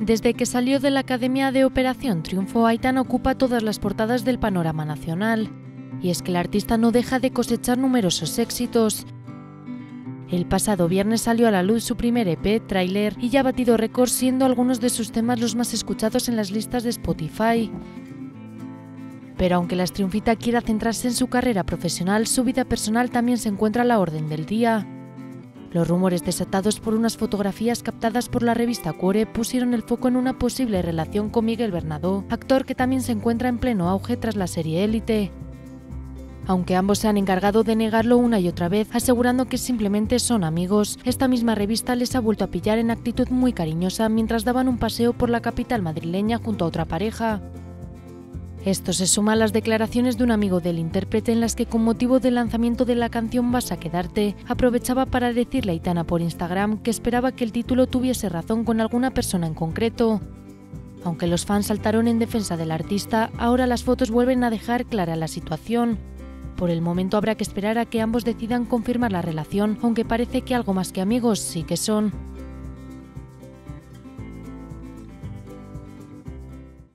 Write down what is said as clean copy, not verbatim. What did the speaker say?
Desde que salió de la Academia de Operación Triunfo, Aitana ocupa todas las portadas del panorama nacional. Y es que la artista no deja de cosechar numerosos éxitos. El pasado viernes salió a la luz su primer EP, tráiler, y ya ha batido récords, siendo algunos de sus temas los más escuchados en las listas de Spotify. Pero aunque la triunfista quiera centrarse en su carrera profesional, su vida personal también se encuentra a la orden del día. Los rumores desatados por unas fotografías captadas por la revista Cuore pusieron el foco en una posible relación con Miguel Bernardeau, actor que también se encuentra en pleno auge tras la serie Élite. Aunque ambos se han encargado de negarlo una y otra vez, asegurando que simplemente son amigos, esta misma revista les ha vuelto a pillar en actitud muy cariñosa mientras daban un paseo por la capital madrileña junto a otra pareja. Esto se suma a las declaraciones de un amigo del intérprete en las que, con motivo del lanzamiento de la canción Vas a quedarte, aprovechaba para decirle a Aitana por Instagram que esperaba que el título tuviese razón con alguna persona en concreto. Aunque los fans saltaron en defensa del artista, ahora las fotos vuelven a dejar clara la situación. Por el momento habrá que esperar a que ambos decidan confirmar la relación, aunque parece que algo más que amigos sí que son.